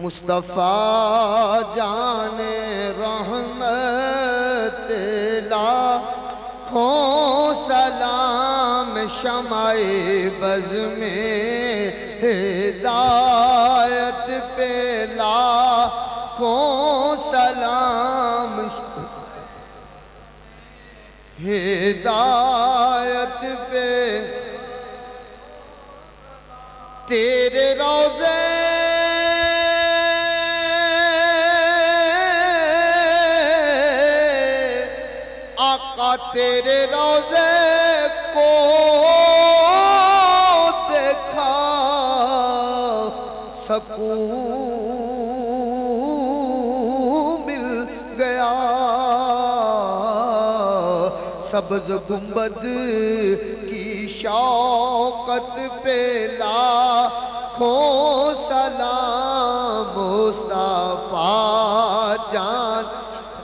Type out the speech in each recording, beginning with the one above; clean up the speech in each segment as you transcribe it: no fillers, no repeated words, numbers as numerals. मुस्तफ़ा जाने रहमत पे लाखों सलाम, शमा ए बज़्म ए हिदायत पे लाखों सलाम, हिदायत पे तेरे रोज़े आका, तेरे रोज़े को देखा सकून मिल गया। सब्ज़ गुंबद की शौकत पे लाखों सलाम, मुस्तफ़ा जान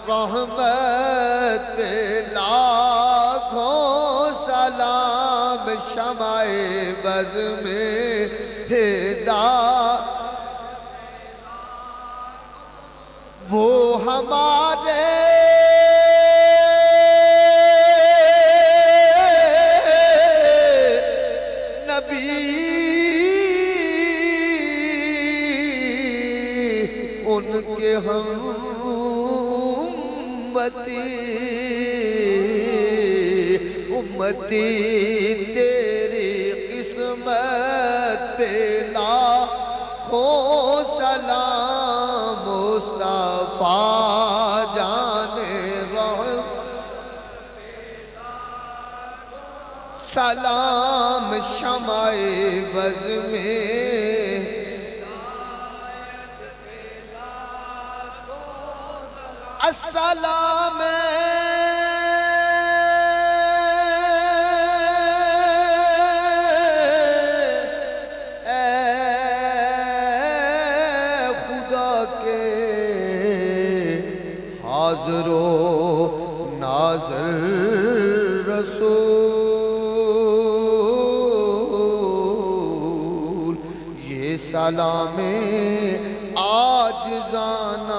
रहमत पे लाखों सलाम, शमा ए बज़्म ए हिदायत वो हमारे उनके हम उम्मती तेरी किस्मत पे लाखों सलाम, मुस्तफ़ा जाने रहमत पे लाखों सलाम, शमा ए बज़्म ए अस्सलाम ऐ खुदा के हाज़रो नाज़िर रसूल, ये सलाम आज जाना